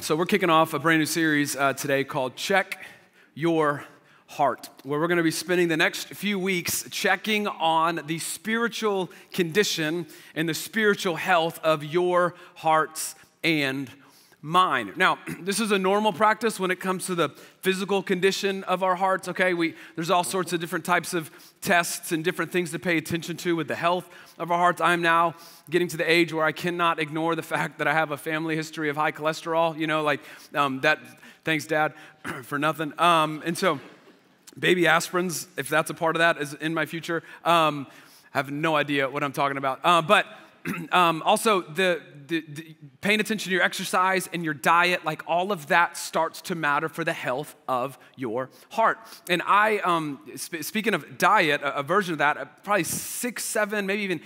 So we're kicking off a brand new series today called Check Your Heart, where we're going to be spending the next few weeks checking on the spiritual condition and the spiritual health of your hearts and mine. Now, this is a normal practice when it comes to the physical condition of our hearts, okay? There's all sorts of different types of tests and different things to pay attention to with the health of our hearts. I'm now getting to the age where I cannot ignore the fact that I have a family history of high cholesterol, you know, like that, thanks Dad for nothing. And so baby aspirins, if that's a part of that, is in my future. I have no idea what I'm talking about. Also, the paying attention to your exercise and your diet, like all of that starts to matter for the health of your heart. And I, speaking of diet, a version of that, probably 6, 7, maybe even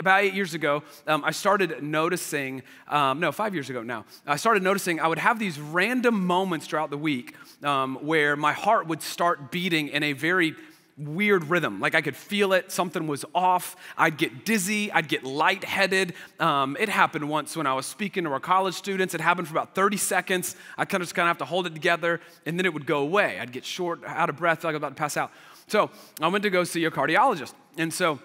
about 8 years ago, I started noticing, 5 years ago now, I started noticing I would have these random moments throughout the week where my heart would start beating in a very weird rhythm. Like I could feel it, something was off, I'd get dizzy, I'd get lightheaded. It happened once when I was speaking to our college students. It happened for about 30 seconds. I kind of have to hold it together, and then it would go away. I'd get short, out of breath, like I was about to pass out. So I went to go see a cardiologist, and so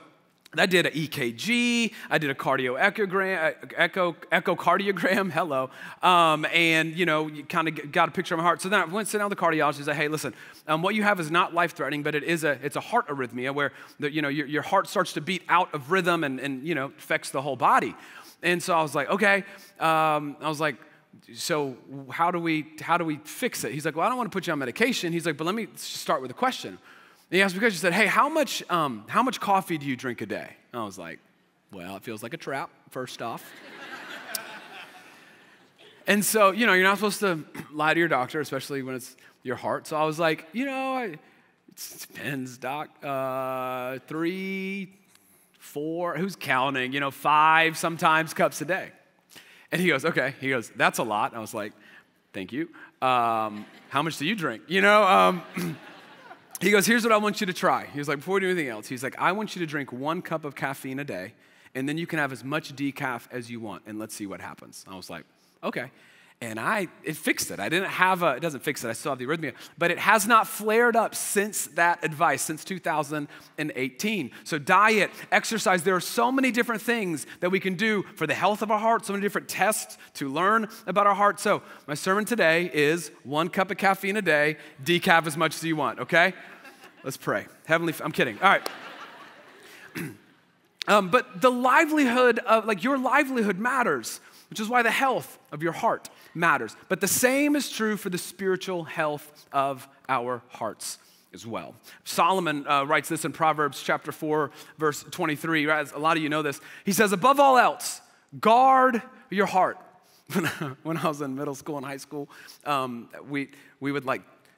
I did an EKG, I did a echocardiogram, hello, and you kind of got a picture of my heart. So then I went sit down with the cardiologist and said, hey, listen, what you have is not life-threatening, but it's a heart arrhythmia where your heart starts to beat out of rhythm and affects the whole body. And so I was like, okay, so how do we fix it? He's like, well, I don't want to put you on medication. He's like, but let me start with a question. And he asked me, he said, hey, how much coffee do you drink a day? And I was like, well, it feels like a trap, first off. And so, you're not supposed to lie to your doctor, especially when it's your heart. So I was like, it depends, doc. 3, 4, who's counting? 5 sometimes cups a day. And he goes, okay. He goes, that's a lot. And I was like, thank you. How much do you drink? He goes, here's what I want you to try. He was like, before we do anything else, he's like, I want you to drink 1 cup of caffeine a day, and then you can have as much decaf as you want, and let's see what happens. I was like, okay. And it fixed it. I didn't have it doesn't fix it. I still have the arrhythmia. But it has not flared up since that advice, since 2018. So diet, exercise, there are so many different things that we can do for the health of our heart, so many different tests to learn about our heart. So my sermon today is 1 cup of caffeine a day, decaf as much as you want, okay? Let's pray. I'm kidding. All right. But the livelihood of, your livelihood matters, which is why the health of your heart matters. But the same is true for the spiritual health of our hearts as well. Solomon writes this in Proverbs chapter 4, verse 23. Right? A lot of you know this. He says, above all else, guard your heart. When I was in middle school and high school, we would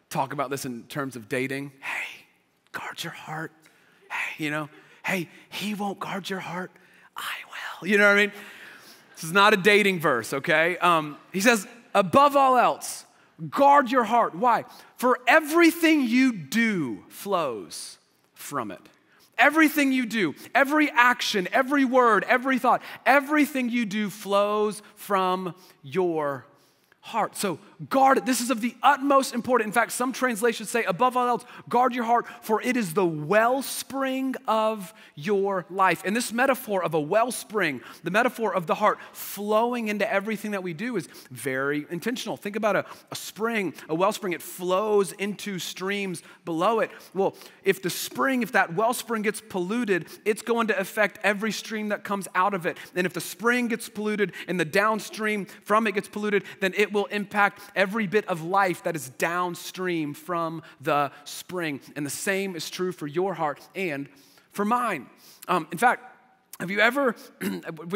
talk about this in terms of dating. Hey, guard your heart. Hey, hey, he won't guard your heart. I will. You know what I mean? This is not a dating verse, okay? He says, above all else, guard your heart. Why? For everything you do flows from it. Everything you do, every action, every word, every thought, everything you do flows from your heart. So guard it. This is of the utmost importance. In fact, some translations say, above all else, guard your heart, for it is the wellspring of your life. And this metaphor of a wellspring, the metaphor of the heart flowing into everything that we do, is very intentional. Think about a spring, a wellspring. It flows into streams below it. Well, if that wellspring gets polluted, it's going to affect every stream that comes out of it. And if the spring gets polluted and the downstream from it gets polluted, then it will impact every bit of life that is downstream from the spring. And the same is true for your heart and for mine. In fact, Have you ever, if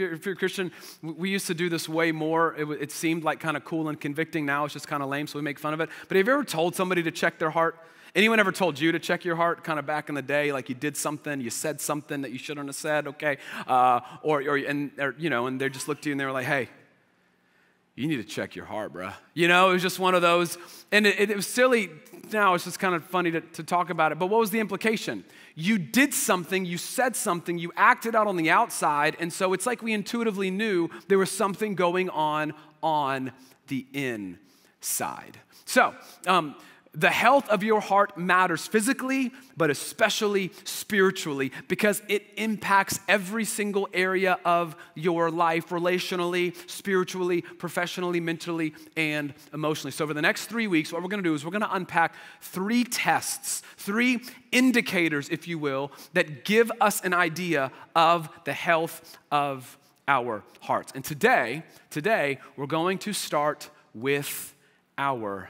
you're a Christian, we used to do this way more. It seemed like kind of cool and convicting. Now it's just kind of lame, so we make fun of it. But have you ever told somebody to check their heart? Anyone ever told you to check your heart kind of back in the day, like you did something, you said something that you shouldn't have said, okay? And they just looked at you and they were like, hey, you need to check your heart, bruh. You know, it was just one of those, and it was silly. Now it's just kind of funny to talk about it, but what was the implication? You did something, you said something, you acted out on the outside, and so it's like we intuitively knew there was something going on the inside. So, the health of your heart matters physically, but especially spiritually, because it impacts every single area of your life, relationally, spiritually, professionally, mentally, and emotionally. So over the next 3 weeks, what we're going to do is we're going to unpack three tests, three indicators, if you will, that give us an idea of the health of our hearts. And today, we're going to start with our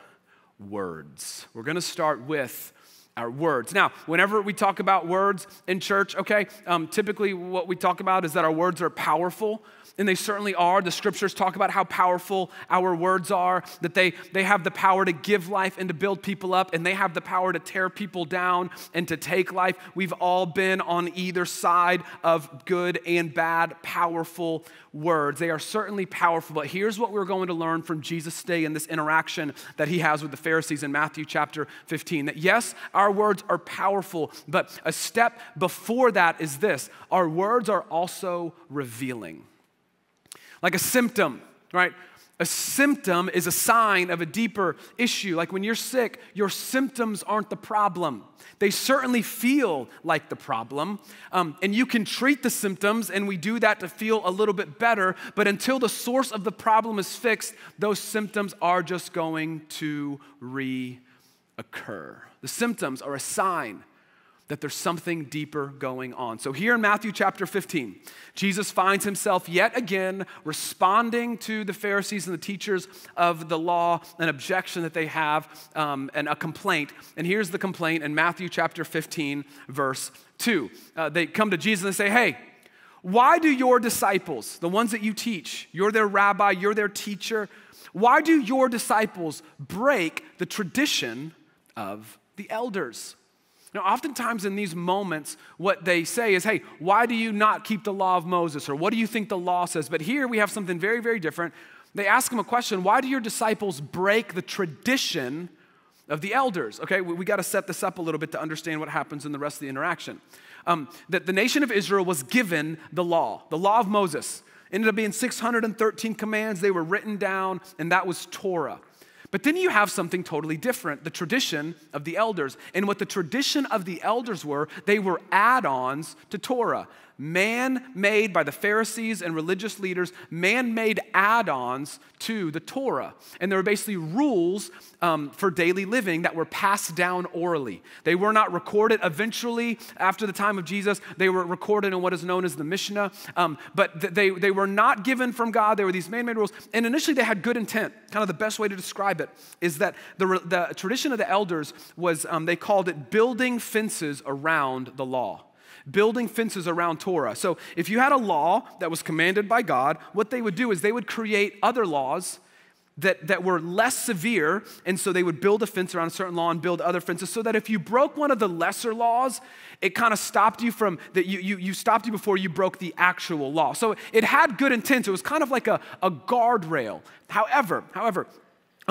words. We're going to start with our words. Now, whenever we talk about words in church, okay, typically what we talk about is that our words are powerful, and they certainly are. The scriptures talk about how powerful our words are, that they have the power to give life and to build people up, and they have the power to tear people down and to take life. We've all been on either side of good and bad, powerful words. They are certainly powerful, but here's what we're going to learn from Jesus today in this interaction that he has with the Pharisees in Matthew chapter 15, that yes, our words are powerful, but a step before that is this: our words are also revealing. Like a symptom, right? A symptom is a sign of a deeper issue. Like when you're sick, your symptoms aren't the problem. They certainly feel like the problem. And you can treat the symptoms, and we do that to feel a little bit better. But until the source of the problem is fixed, those symptoms are just going to reoccur. The symptoms are a sign that there's something deeper going on. So here in Matthew chapter 15, Jesus finds himself yet again responding to the Pharisees and the teachers of the law, an objection that they have, and a complaint. And here's the complaint in Matthew chapter 15, verse 2. They come to Jesus and they say, hey, why do your disciples, the ones that you teach, you're their rabbi, you're their teacher, why do your disciples break the tradition of the elders? Now, oftentimes in these moments, what they say is, hey, why do you not keep the law of Moses? Or what do you think the law says? But here we have something very, very different. They ask him a question: why do your disciples break the tradition of the elders? Okay, we got to set this up a little bit to understand what happens in the rest of the interaction. That the nation of Israel was given the law of Moses. It ended up being 613 commands. They were written down, and that was Torah. But then you have something totally different, the tradition of the elders. And what the tradition of the elders were, they were add-ons to Torah. Man-made by the Pharisees and religious leaders, man-made add-ons to the Torah. And they were basically rules for daily living that were passed down orally. They were not recorded. Eventually, after the time of Jesus, they were recorded in what is known as the Mishnah. But they were not given from God. They were these man-made rules. And initially, they had good intent. Kind of the best way to describe it is that the tradition of the elders was, they called it building fences around the law. Building fences around Torah. So if you had a law that was commanded by God, what they would do is they would create other laws that were less severe, and so they would build a fence around a certain law and build other fences so that if you broke one of the lesser laws, it kind of stopped you from, stopped you before you broke the actual law. So it had good intent. It was kind of like a guardrail. However,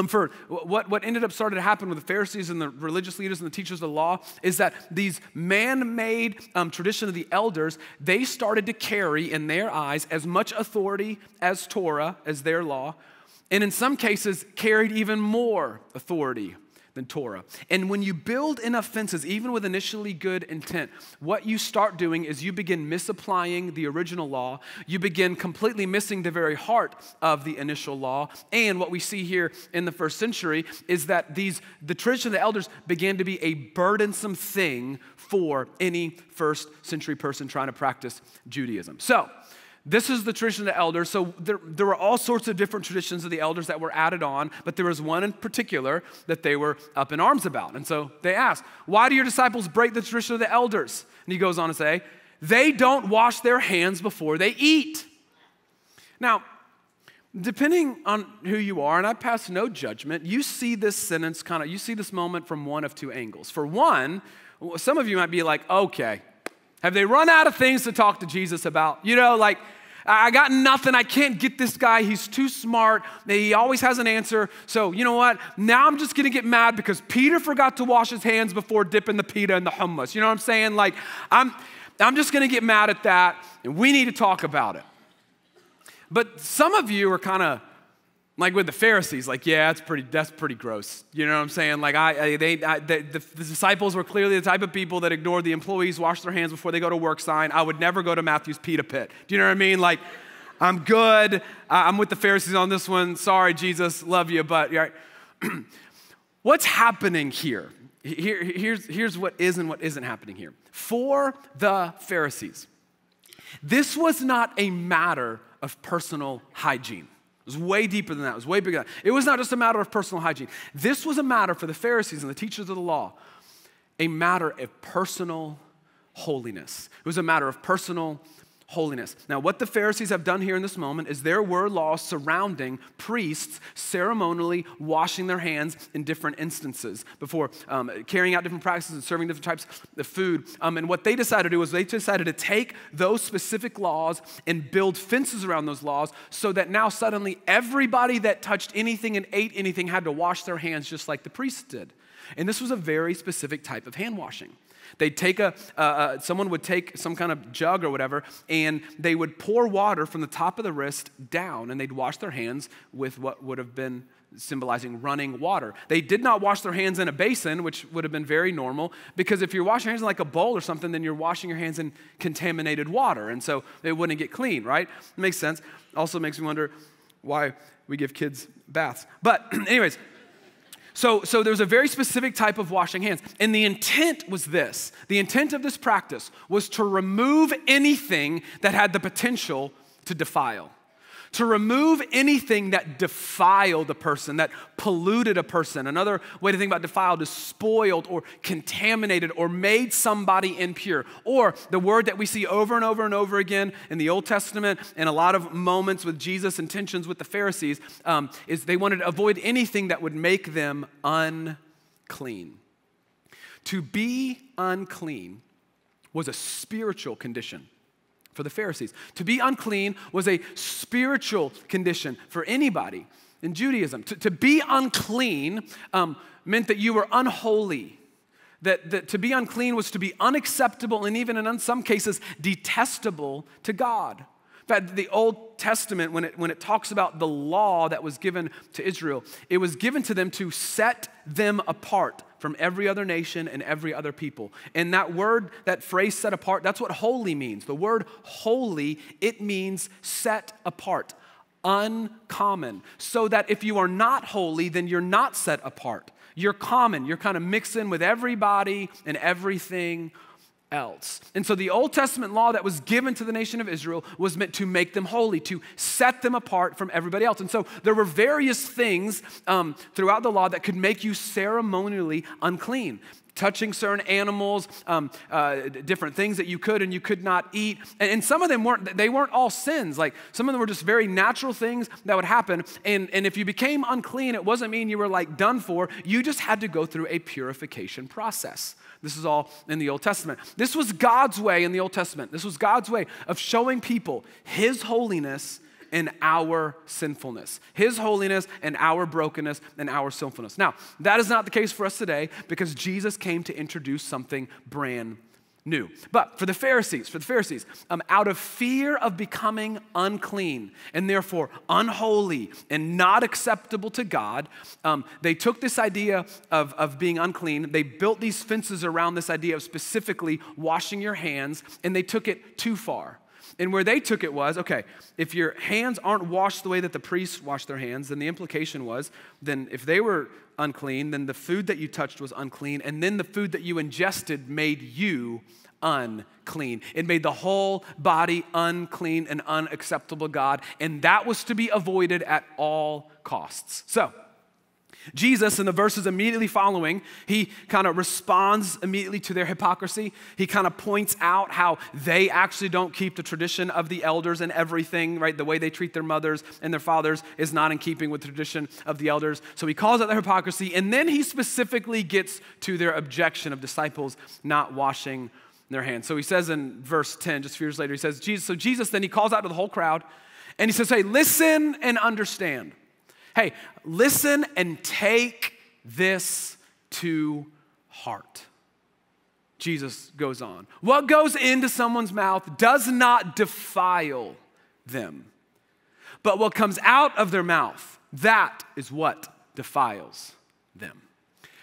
for what ended up started to happen with the Pharisees and the religious leaders and the teachers of the law is that these man-made tradition of the elders, they started to carry in their eyes as much authority as Torah, as their law, and in some cases carried even more authority than Torah. And when you build enough fences, even with initially good intent, what you start doing is you begin misapplying the original law. You begin completely missing the very heart of the initial law. And what we see here in the first century is that the tradition of the elders began to be a burdensome thing for any first century person trying to practice Judaism. So this is the tradition of the elders. So there were all sorts of different traditions of the elders that were added on, but there was one in particular that they were up in arms about. And so they asked, why do your disciples break the tradition of the elders? And he goes on to say, they don't wash their hands before they eat. Now, depending on who you are, and I pass no judgment, you see this sentence kind of, you see this moment from one of two angles. For one, some of you might be like, okay, have they run out of things to talk to Jesus about? You know, like, I got nothing. I can't get this guy. He's too smart. He always has an answer. So you know what? Now I'm just going to get mad because Peter forgot to wash his hands before dipping the pita in the hummus. You know what I'm saying? Like, I'm just going to get mad at that, and we need to talk about it. But some of you are kind of like with the Pharisees, like, yeah, that's pretty gross. You know what I'm saying? Like, the disciples were clearly the type of people that ignored the employees, wash their hands before they go to work sign. I would never go to Matthew's Pita Pit. Do you know what I mean? Like, I'm good. I'm with the Pharisees on this one. Sorry, Jesus, love you, but right. What's happening here? Here's what is and what isn't happening here. For the Pharisees, this was not a matter of personal hygiene. It was way deeper than that. It was way bigger than that. It was not just a matter of personal hygiene. This was a matter for the Pharisees and the teachers of the law, a matter of personal holiness. It was a matter of personal holiness. Now, what the Pharisees have done here in this moment is there were laws surrounding priests ceremonially washing their hands in different instances before carrying out different practices and serving different types of food. And what they decided to do was they decided to take those specific laws and build fences around those laws so that now suddenly everybody that touched anything and ate anything had to wash their hands just like the priests did. And this was a very specific type of hand washing. They'd take someone would take some kind of jug or whatever, and they would pour water from the top of the wrist down, and they'd wash their hands with what would have been symbolizing running water. They did not wash their hands in a basin, which would have been very normal, because if you're washing your hands in like a bowl or something, then you're washing your hands in contaminated water, and so they wouldn't get clean, right? It makes sense. Also makes me wonder why we give kids baths. But anyways. So there was a very specific type of washing hands. And the intent was this. The intent of this practice was to remove anything that had the potential to defile. To remove anything that defiled a person, that polluted a person. Another way to think about defiled is spoiled or contaminated or made somebody impure. Or the word that we see over and over and over again in the Old Testament and a lot of moments with Jesus and tensions with the Pharisees is they wanted to avoid anything that would make them unclean. To be unclean was a spiritual condition for the Pharisees. To be unclean was a spiritual condition for anybody in Judaism. To be unclean meant that you were unholy. That to be unclean was to be unacceptable and even in some cases detestable to God. In fact, the Old Testament, when it talks about the law that was given to Israel, it was given to them to set them apart from every other nation and every other people. And that word, that phrase set apart, that's what holy means. The word holy, it means set apart, uncommon. So that if you are not holy, then you're not set apart. You're common. You're kind of mixed in with everybody and everything else. And so the Old Testament law that was given to the nation of Israel was meant to make them holy, to set them apart from everybody else. And so there were various things throughout the law that could make you ceremonially unclean. Touching certain animals, different things that you could and you could not eat. And some of them weren't all sins. Like some of them were just very natural things that would happen. And if you became unclean, it wasn't mean you were like done for. You just had to go through a purification process. This is all in the Old Testament. This was God's way in the Old Testament. This was God's way of showing people his holiness and our sinfulness. His holiness and our brokenness and our sinfulness. Now, that is not the case for us today because Jesus came to introduce something brand new. But for the Pharisees, out of fear of becoming unclean and therefore unholy and not acceptable to God, they took this idea of being unclean, they built these fences around this idea of specifically washing your hands, and they took it too far. And where they took it was, okay, if your hands aren't washed the way that the priests washed their hands, then the implication was, then if they were unclean, then the food that you touched was unclean, and then the food that you ingested made you unclean. It made the whole body unclean and unacceptable to God, and that was to be avoided at all costs. So Jesus, in the verses immediately following, he kind of responds immediately to their hypocrisy. He kind of points out how they actually don't keep the tradition of the elders and everything, right? The way they treat their mothers and their fathers is not in keeping with the tradition of the elders. So he calls out their hypocrisy, and then he specifically gets to their objection of disciples not washing their hands. So he says in verse 10, just a few years later, he says, Jesus then he calls out to the whole crowd, and he says, hey, listen and understand. Hey, listen and take this to heart. Jesus goes on. What goes into someone's mouth does not defile them, but what comes out of their mouth, that is what defiles them.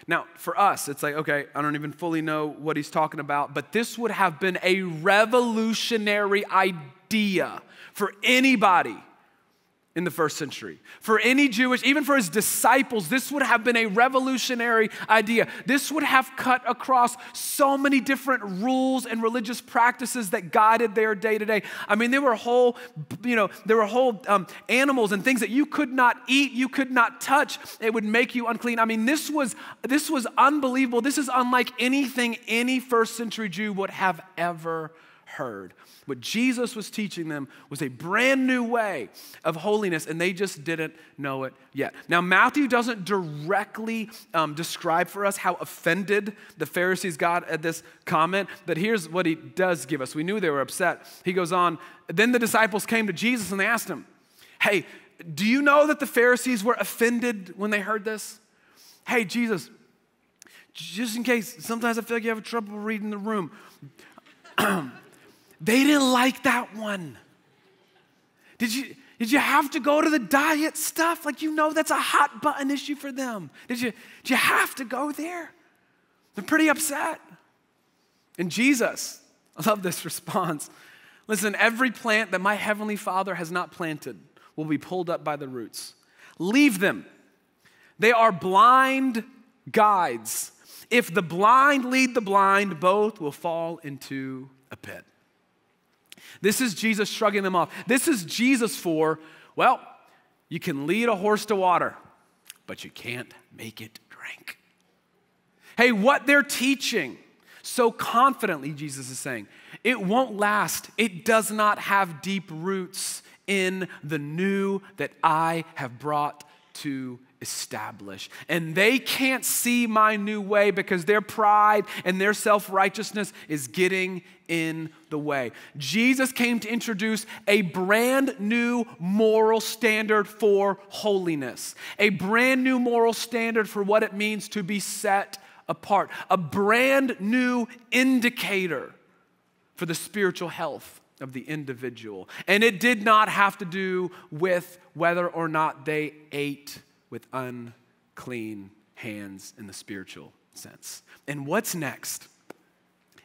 Now, for us, it's like, okay, I don't even fully know what he's talking about, but this would have been a revolutionary idea for anybody in the first century. For any Jewish, even for his disciples, this would have been a revolutionary idea. This would have cut across so many different rules and religious practices that guided their day-to-day. I mean, there were whole animals and things that you could not eat, you could not touch. It would make you unclean. I mean, this was unbelievable. This is unlike anything any first century Jew would have ever heard. What Jesus was teaching them was a brand new way of holiness, and they just didn't know it yet. Now, Matthew doesn't directly describe for us how offended the Pharisees got at this comment, but here's what he does give us. We knew they were upset. He goes on, then the disciples came to Jesus and they asked him, hey, do you know that the Pharisees were offended when they heard this? Hey, Jesus, just in case, sometimes I feel like you have trouble reading the room. They didn't like that one. Did you have to go to the diet stuff? Like, you know, that's a hot button issue for them. Did you have to go there? They're pretty upset. And Jesus, I love this response. Listen, every plant that my heavenly Father has not planted will be pulled up by the roots. Leave them. They are blind guides. If the blind lead the blind, both will fall into a pit. This is Jesus shrugging them off. This is Jesus for, well, you can lead a horse to water, but you can't make it drink. Hey, what they're teaching so confidently, Jesus is saying, it won't last. It does not have deep roots in the new that I have brought to establish. And they can't see my new way because their pride and their self-righteousness is getting in the way. Jesus came to introduce a brand new moral standard for holiness, a brand new moral standard for what it means to be set apart, a brand new indicator for the spiritual health of the individual. And it did not have to do with whether or not they ate with unclean hands in the spiritual sense. And what's next?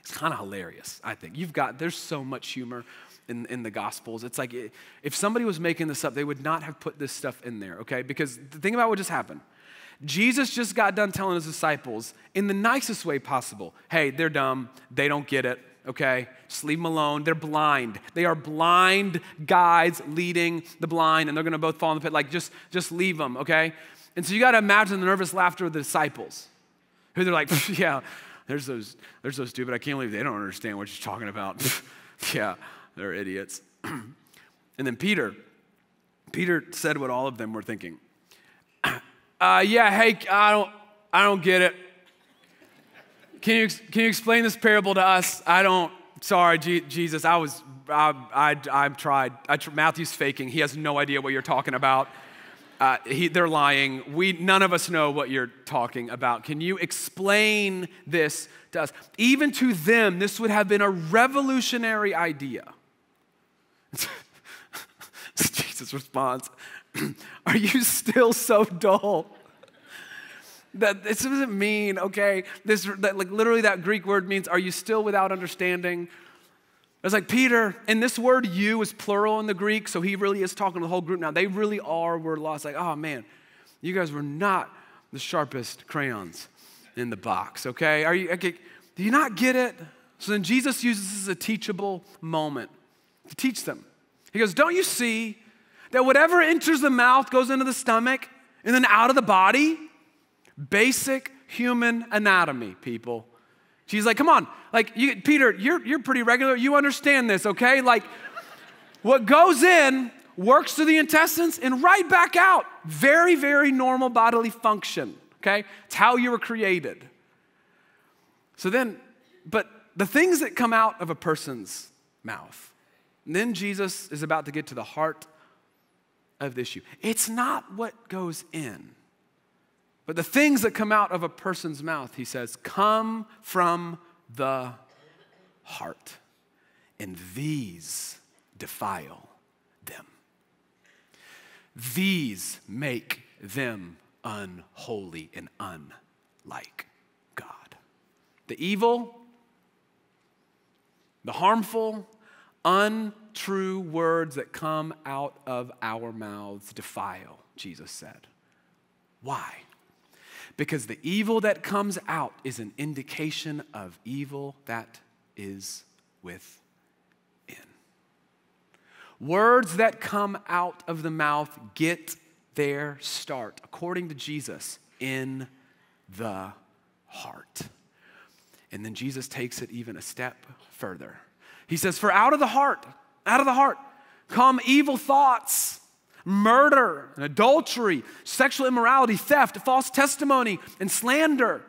It's kind of hilarious, I think. There's so much humor in the Gospels. It's like, if somebody was making this up, they would not have put this stuff in there, okay? Because think about what just happened. Jesus just got done telling his disciples in the nicest way possible, hey, they're dumb, they don't get it, okay? Just leave them alone. They're blind. They are blind guides leading the blind, and they're going to both fall in the pit. Like, just leave them, okay? And so you got to imagine the nervous laughter of the disciples, who they're like, yeah, they're so stupid. I can't believe they don't understand what you're talking about. Yeah, they're idiots. And then Peter said what all of them were thinking. Yeah, hey, I don't get it. Can you explain this parable to us? Sorry, Jesus, I tried. Matthew's faking. He has no idea what you're talking about. They're lying. None of us know what you're talking about. Can you explain this to us? Even to them, this would have been a revolutionary idea. Jesus' response, are you still so dull? That this doesn't mean, okay, like literally that Greek word means, are you still without understanding? It's like, Peter, and this word you is plural in the Greek, so he really is talking to the whole group now. They really were lost. Like, oh man, you guys were not the sharpest crayons in the box, okay? Do you not get it? So then Jesus uses this as a teachable moment to teach them. He goes, don't you see that whatever enters the mouth goes into the stomach and then out of the body? Basic human anatomy, people. She's like, come on, like, Peter, you're pretty regular. You understand this, okay? Like, what goes in works through the intestines and right back out. Very, very normal bodily function, okay? It's how you were created. So then, but the things that come out of a person's mouth, and then Jesus is about to get to the heart of the issue. It's not what goes in. But the things that come out of a person's mouth, he says, come from the heart, and these defile them. These make them unholy and unlike God. The evil, the harmful, untrue words that come out of our mouths defile, Jesus said. Why? Because the evil that comes out is an indication of evil that is within. Words that come out of the mouth get their start, according to Jesus, in the heart. And then Jesus takes it even a step further. He says, for out of the heart, come evil thoughts. Murder and adultery, sexual immorality, theft, false testimony, and slander.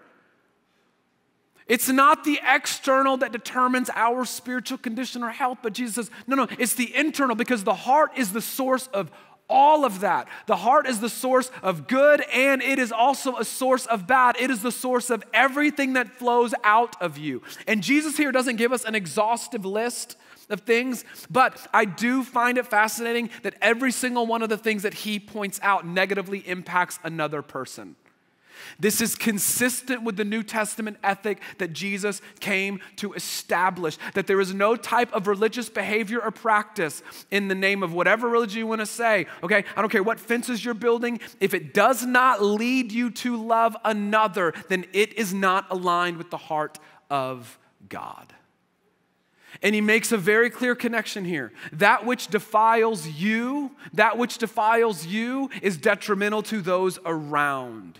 It's not the external that determines our spiritual condition or health, but Jesus says, no, no, it's the internal, because the heart is the source of all of that. The heart is the source of good, and it is also a source of bad. It is the source of everything that flows out of you. And Jesus here doesn't give us an exhaustive list of things, but I do find it fascinating that every single one of the things that he points out negatively impacts another person. This is consistent with the New Testament ethic that Jesus came to establish, that there is no type of religious behavior or practice in the name of whatever religion you want to say, okay? I don't care what fences you're building. If it does not lead you to love another, then it is not aligned with the heart of God. And he makes a very clear connection here. That which defiles you is detrimental to those around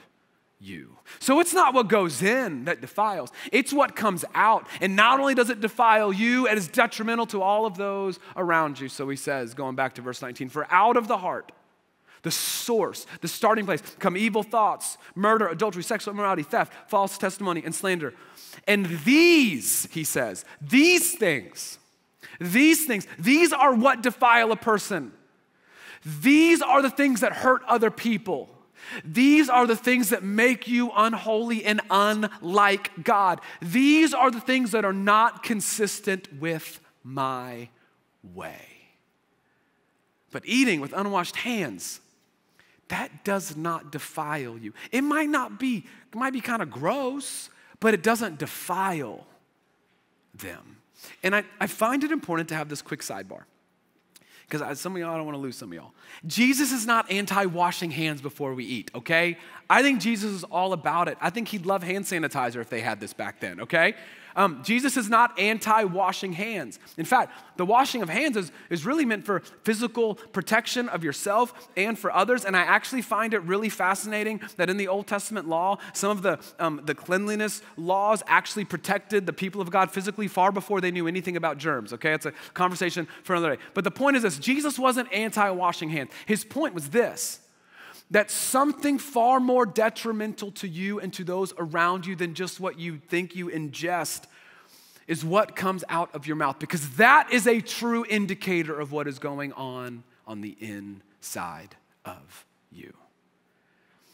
you. So it's not what goes in that defiles. It's what comes out. And not only does it defile you, it is detrimental to all of those around you. So he says, going back to verse 19, for out of the heart, the source, the starting place, come evil thoughts, murder, adultery, sexual immorality, theft, false testimony, and slander. And these, he says, these things, these are what defile a person. These are the things that hurt other people. These are the things that make you unholy and unlike God. These are the things that are not consistent with my way. But eating with unwashed hands, that does not defile you. It might be kind of gross, but it doesn't defile them. And I find it important to have this quick sidebar, because some of y'all, I don't want to lose some of y'all. Jesus is not anti-washing hands before we eat, okay? I think Jesus is all about it. I think he'd love hand sanitizer if they had this back then, okay? Jesus is not anti-washing hands. In fact, the washing of hands is really meant for physical protection of yourself and for others. And I actually find it really fascinating that in the Old Testament law, some of the cleanliness laws actually protected the people of God physically far before they knew anything about germs, okay? It's a conversation for another day. But the point is this, Jesus wasn't anti-washing hands. His point was this, that something far more detrimental to you and to those around you than just what you think you ingest is what comes out of your mouth, because that is a true indicator of what is going on the inside of you.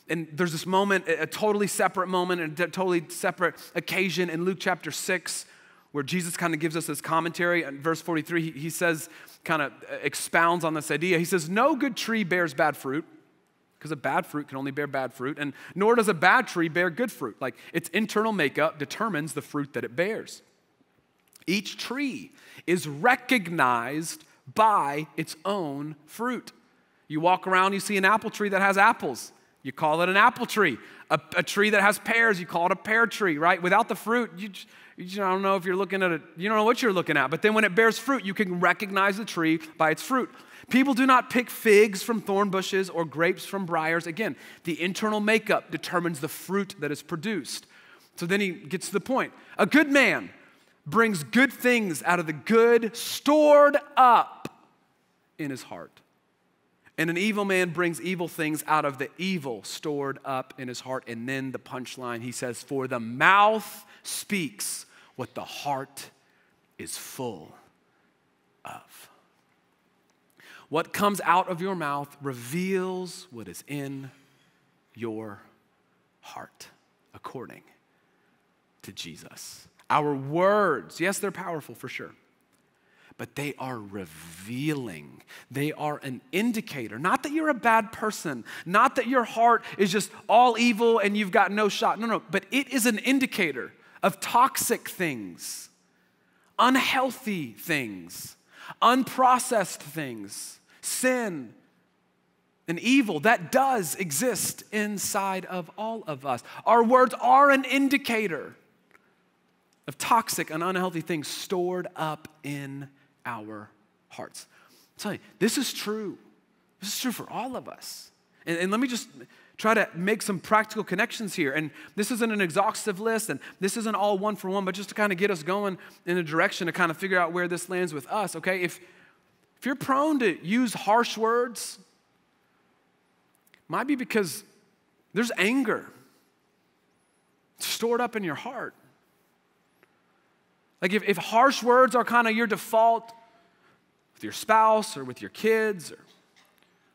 And there's this moment, a totally separate moment, and a totally separate occasion in Luke chapter 6, where Jesus kind of gives us this commentary. In verse 43, he says, kind of expounds on this idea. He says, no good tree bears bad fruit, because a bad fruit can only bear bad fruit, and nor does a bad tree bear good fruit. Like, its internal makeup determines the fruit that it bears. Each tree is recognized by its own fruit. You walk around, you see an apple tree that has apples. You call it an apple tree. A tree that has pears, you call it a pear tree, right? Without the fruit, you just I don't know if you're looking at it. You don't know what you're looking at. But then when it bears fruit, you can recognize the tree by its fruit. People do not pick figs from thorn bushes or grapes from briars. Again, the internal makeup determines the fruit that is produced. So then he gets to the point. A good man brings good things out of the good stored up in his heart. And an evil man brings evil things out of the evil stored up in his heart. And then the punchline, he says, for the mouth speaks what the heart is full of. What comes out of your mouth reveals what is in your heart, according to Jesus. Our words, yes, they're powerful for sure, but they are revealing. They are an indicator. Not that you're a bad person. Not that your heart is just all evil and you've got no shot. No, but it is an indicator of toxic things, unhealthy things, unprocessed things, sin, and evil that does exist inside of all of us. Our words are an indicator of toxic and unhealthy things stored up in our hearts. I'm telling you, this is true. This is true for all of us. And let me just try to make some practical connections here. And this isn't an exhaustive list, and this isn't all one for one, but just to kind of get us going in a direction to kind of figure out where this lands with us, okay? If you're prone to use harsh words, it might be because there's anger stored up in your heart. Like if harsh words are kind of your default with your spouse or with your kids or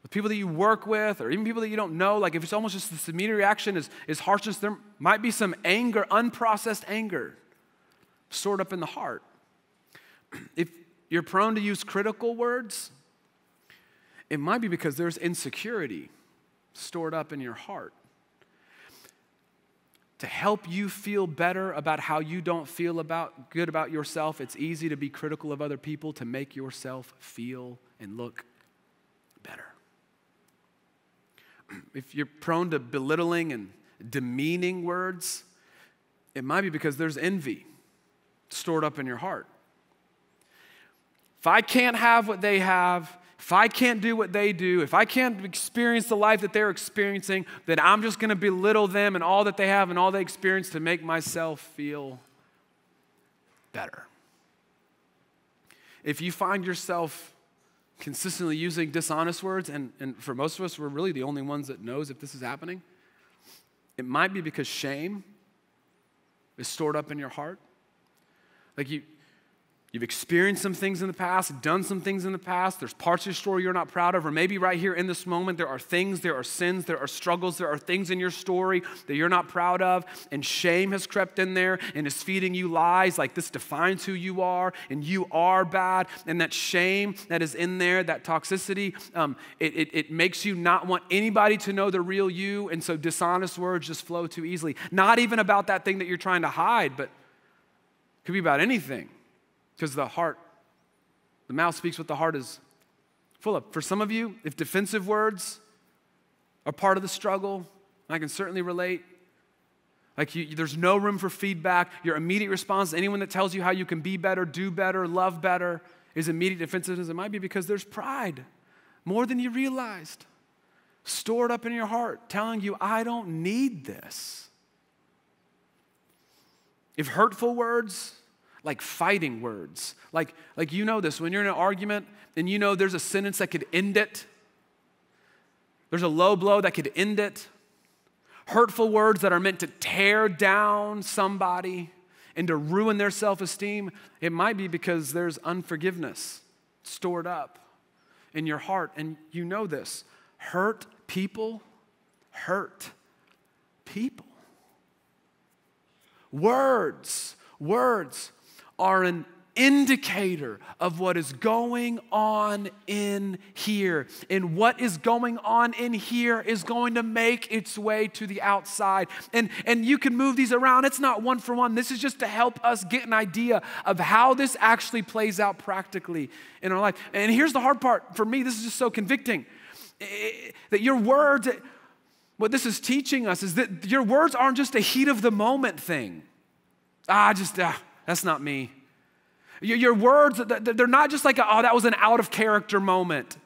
with people that you work with or even people that you don't know, like if it's almost just this immediate reaction is harshness, there might be some anger, unprocessed anger stored up in the heart. If you're prone to use critical words, it might be because there's insecurity stored up in your heart. To help you feel better about how you don't feel good about yourself, it's easy to be critical of other people to make yourself feel and look better. If you're prone to belittling and demeaning words, it might be because there's envy stored up in your heart. If I can't have what they have, if I can't do what they do, if I can't experience the life that they're experiencing, then I'm just going to belittle them and all that they have and all they experience to make myself feel better. If you find yourself consistently using dishonest words, and for most of us, we're really the only ones that knows if this is happening, it might be because shame is stored up in your heart. Like You've experienced some things in the past, done some things in the past. There's parts of your story you're not proud of, or maybe right here in this moment, there are things, there are sins, there are struggles, there are things in your story that you're not proud of, and shame has crept in there and is feeding you lies, like this defines who you are, and you are bad, and that shame that is in there, that toxicity, it makes you not want anybody to know the real you, and so dishonest words just flow too easily. Not even about that thing that you're trying to hide, but it could be about anything. Because the mouth speaks what the heart is full of. For some of you, if defensive words are part of the struggle, I can certainly relate. Like there's no room for feedback. Your immediate response to anyone that tells you how you can be better, do better, love better is immediate defensiveness. It might be because there's pride, more than you realized, stored up in your heart, telling you, I don't need this. If hurtful words, like fighting words. Like you know this, when you're in an argument and you know there's a sentence that could end it. There's a low blow that could end it. Hurtful words that are meant to tear down somebody and to ruin their self-esteem. It might be because there's unforgiveness stored up in your heart. And you know this, hurt people hurt people. Words are an indicator of what is going on in here. And what is going on in here is going to make its way to the outside. And you can move these around. It's not one for one. This is just to help us get an idea of how this actually plays out practically in our life. And here's the hard part for me. This is just so convicting. That your words... What this is teaching us is that your words aren't just a heat of the moment thing. That's not me. Your words, they're not just like, oh, that was an out of character moment.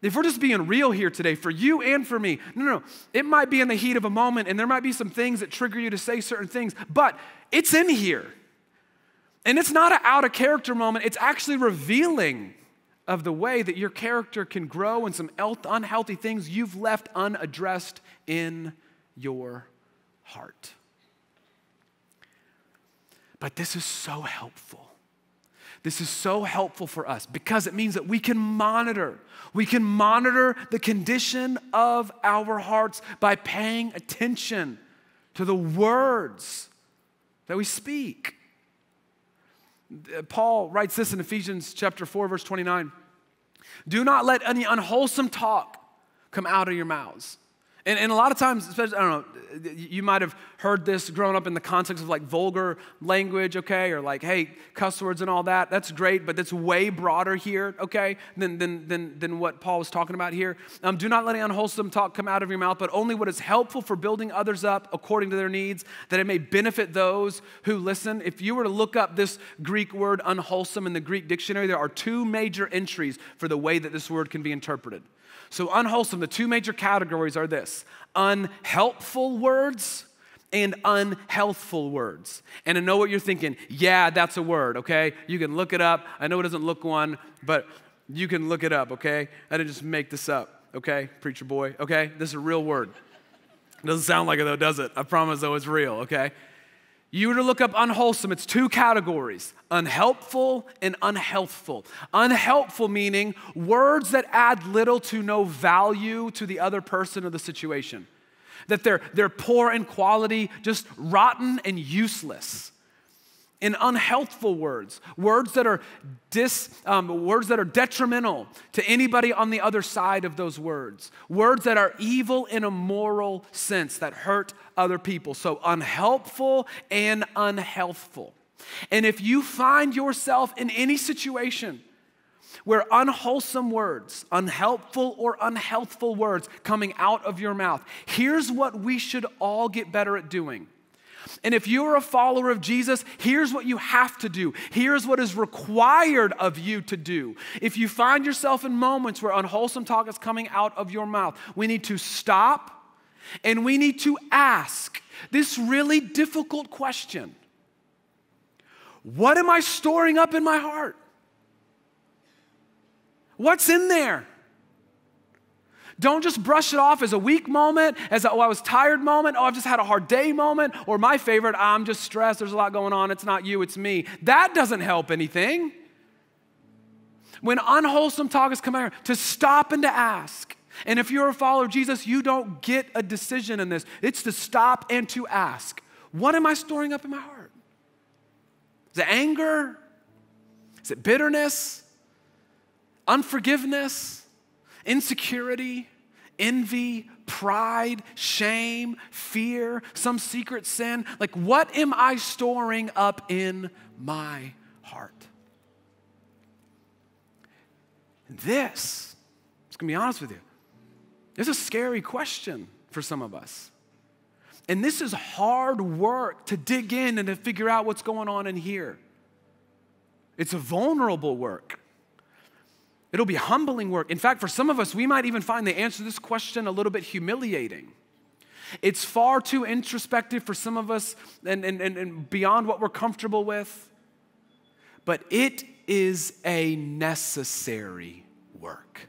If we're just being real here today, for you and for me, no. It might be in the heat of a moment, and there might be some things that trigger you to say certain things, but it's in here. And it's not an out of character moment. It's actually revealing of the way that your character can grow and some unhealthy things you've left unaddressed in your heart. But this is so helpful. This is so helpful for us because it means that we can monitor. We can monitor the condition of our hearts by paying attention to the words that we speak. Paul writes this in Ephesians chapter 4, verse 29. Do not let any unwholesome talk come out of your mouths. And a lot of times, especially, I don't know, you might have heard this growing up in the context of like vulgar language, okay, or like, hey, cuss words and all that. That's great, but that's way broader here, okay, than what Paul was talking about here. Do not let any unwholesome talk come out of your mouth, but only what is helpful for building others up according to their needs, that it may benefit those who listen. If you were to look up this Greek word unwholesome in the Greek dictionary, there are two major entries for the way that this word can be interpreted. So unwholesome, the two major categories are this: unhelpful words and unhealthful words. And I know what you're thinking, yeah, that's a word, okay? You can look it up. I know it doesn't look one, but you can look it up, okay? I didn't just make this up, okay? Preacher boy, okay? This is a real word. It doesn't sound like it though, does it? I promise though, it's real, okay? You were to look up unwholesome, it's two categories, unhelpful and unhealthful. Unhelpful meaning words that add little to no value to the other person or the situation. That they're poor in quality, just rotten and useless. And unhealthful words, words that are detrimental to anybody on the other side of those words that are evil in a moral sense, that hurt other people. So unhelpful and unhealthful. And if you find yourself in any situation where unwholesome words, unhelpful or unhealthful words coming out of your mouth, here's what we should all get better at doing. And if you're a follower of Jesus, here's what you have to do. Here's what is required of you to do. If you find yourself in moments where unwholesome talk is coming out of your mouth, we need to stop and we need to ask this really difficult question. What am I storing up in my heart? What's in there? Don't just brush it off as a weak moment, as a, oh, I was tired moment, oh, I've just had a hard day moment, or my favorite, I'm just stressed, there's a lot going on, it's not you, it's me. That doesn't help anything. When unwholesome talk is coming out, to stop and to ask. And if you're a follower of Jesus, you don't get a decision in this. It's to stop and to ask. What am I storing up in my heart? Is it anger? Is it bitterness? Unforgiveness? Insecurity, envy, pride, shame, fear, some secret sin. Like, what am I storing up in my heart? This, I'm just gonna be honest with you, this is a scary question for some of us. And this is hard work to dig in and to figure out what's going on in here. It's a vulnerable work. It'll be humbling work. In fact, for some of us, we might even find the answer to this question a little bit humiliating. It's far too introspective for some of us and beyond what we're comfortable with. But it is a necessary work.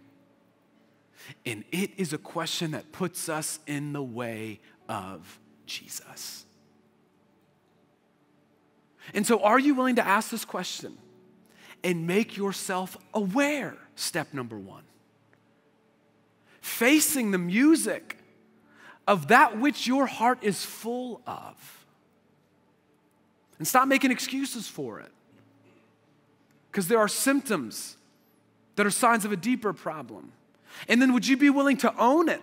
And it is a question that puts us in the way of Jesus. And so are you willing to ask this question? And make yourself aware, step number one. Facing the music of that which your heart is full of. And stop making excuses for it. Because there are symptoms that are signs of a deeper problem. And then would you be willing to own it?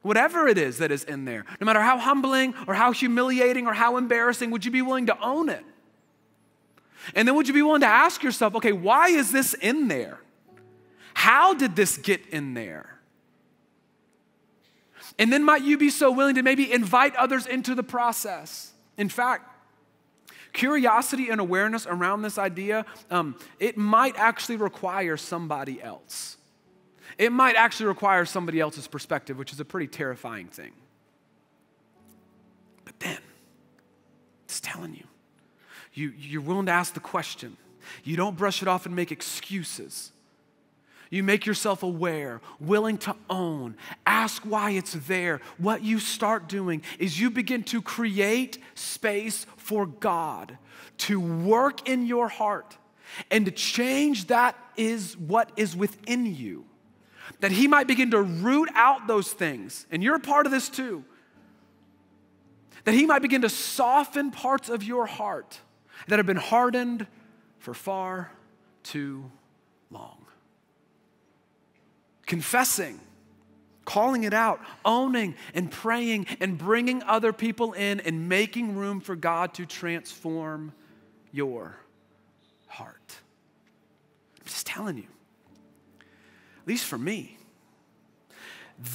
Whatever it is that is in there. No matter how humbling or how humiliating or how embarrassing, would you be willing to own it? And then would you be willing to ask yourself, okay, why is this in there? How did this get in there? And then might you be so willing to maybe invite others into the process. In fact, curiosity and awareness around this idea, it might actually require somebody else. It might actually require somebody else's perspective, which is a pretty terrifying thing. But then, it's telling you, you're willing to ask the question. You don't brush it off and make excuses. You make yourself aware, willing to own, ask why it's there. What you start doing is you begin to create space for God to work in your heart and to change that is what is within you, that he might begin to root out those things. And you're a part of this too. That he might begin to soften parts of your heart that have been hardened for far too long. Confessing, calling it out, owning and praying and bringing other people in and making room for God to transform your heart. I'm just telling you, at least for me,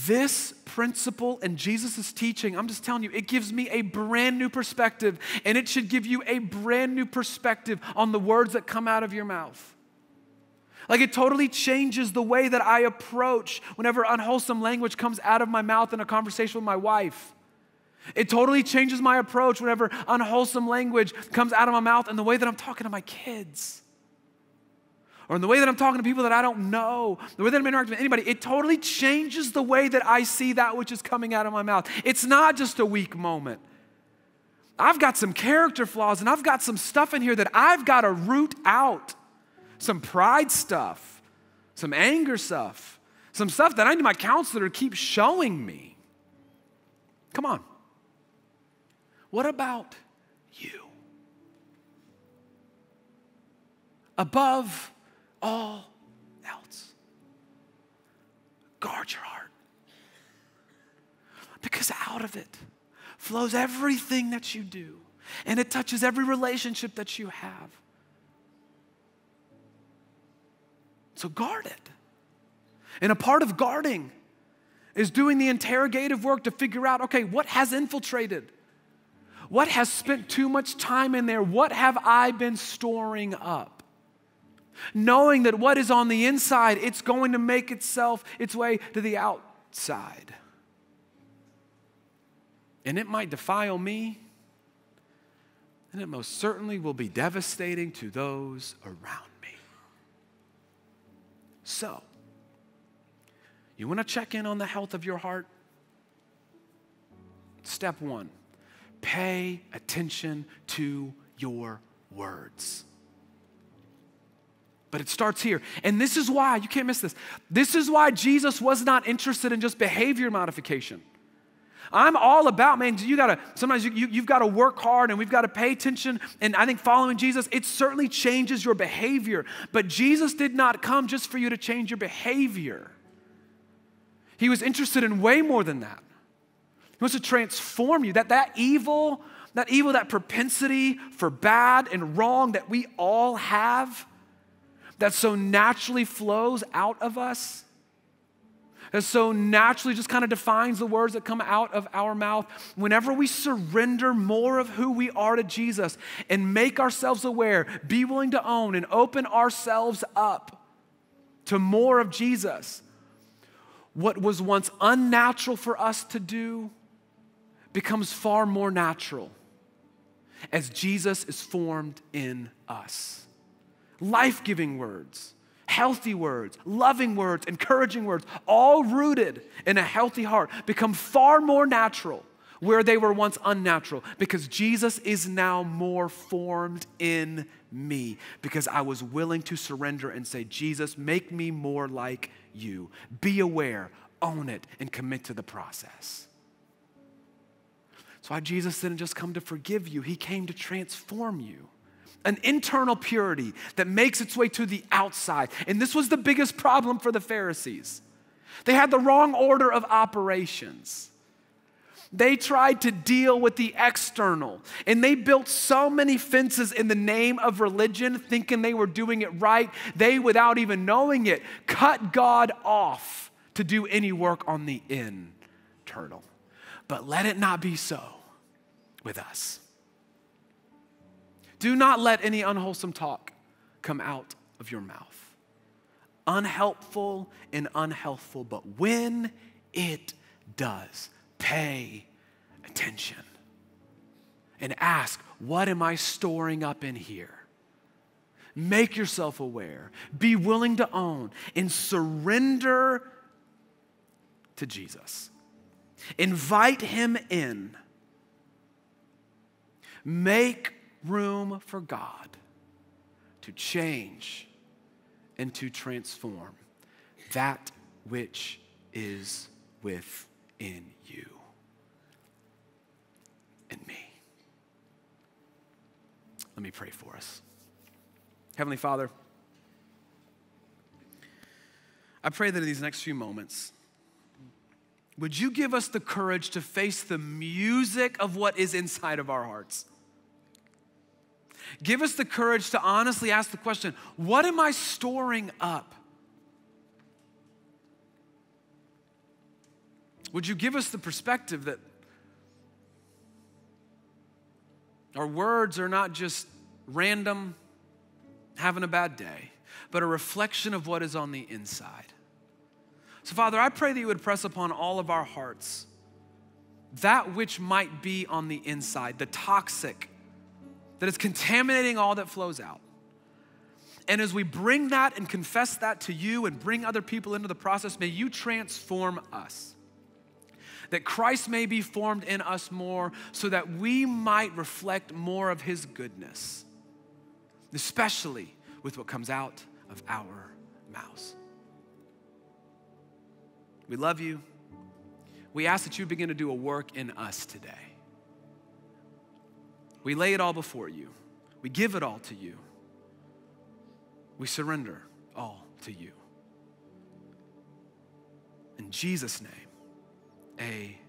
this principle and Jesus' teaching, I'm just telling you, it gives me a brand new perspective, and it should give you a brand new perspective on the words that come out of your mouth. Like it totally changes the way that I approach whenever unwholesome language comes out of my mouth in a conversation with my wife. It totally changes my approach whenever unwholesome language comes out of my mouth in the way that I'm talking to my kids. Or in the way that I'm talking to people that I don't know. The way that I'm interacting with anybody. It totally changes the way that I see that which is coming out of my mouth. It's not just a weak moment. I've got some character flaws and I've got some stuff in here that I've got to root out. Some pride stuff, some anger stuff, some stuff that I need my counselor to keep showing me. Come on. What about you? Above all else, guard your heart. Because out of it flows everything that you do, and it touches every relationship that you have. So guard it. And a part of guarding is doing the interrogative work to figure out, okay, what has infiltrated? What has spent too much time in there? What have I been storing up? Knowing that what is on the inside, it's going to make its way to the outside. And it might defile me, and it most certainly will be devastating to those around me. So, you want to check in on the health of your heart? Step one, pay attention to your words. But it starts here. And this is why, you can't miss this. This is why Jesus was not interested in just behavior modification. I'm all about, man, sometimes you've got to work hard and we've got to pay attention. And I think following Jesus, it certainly changes your behavior. But Jesus did not come just for you to change your behavior. He was interested in way more than that. He wants to transform you. That evil, that propensity for bad and wrong that we all have, that so naturally flows out of us, that so naturally just kind of defines the words that come out of our mouth. Whenever we surrender more of who we are to Jesus and make ourselves aware, be willing to own and open ourselves up to more of Jesus, what was once unnatural for us to do becomes far more natural as Jesus is formed in us. Life-giving words. Healthy words, loving words, encouraging words, all rooted in a healthy heart, become far more natural where they were once unnatural because Jesus is now more formed in me because I was willing to surrender and say, Jesus, make me more like you. Be aware, own it, and commit to the process. That's why Jesus didn't just come to forgive you. He came to transform you. An internal purity that makes its way to the outside. And this was the biggest problem for the Pharisees. They had the wrong order of operations. They tried to deal with the external, and they built so many fences in the name of religion, thinking they were doing it right. They, without even knowing it, cut God off to do any work on the internal. eternal. But let it not be so with us. Do not let any unwholesome talk come out of your mouth. Unhelpful and unhealthful, but when it does, pay attention and ask, what am I storing up in here? Make yourself aware, be willing to own, and surrender to Jesus. Invite him in. Make room for God to change and to transform that which is within you and me. Let me pray for us. Heavenly Father, I pray that in these next few moments, would you give us the courage to face the music of what is inside of our hearts? Give us the courage to honestly ask the question, what am I storing up? Would you give us the perspective that our words are not just random, having a bad day, but a reflection of what is on the inside. So Father, I pray that you would press upon all of our hearts that which might be on the inside, the toxic, that is contaminating all that flows out. And as we bring that and confess that to you and bring other people into the process, may you transform us. That Christ may be formed in us more so that we might reflect more of his goodness, especially with what comes out of our mouths. We love you. We ask that you begin to do a work in us today. We lay it all before you. We give it all to you. We surrender all to you. In Jesus' name, amen.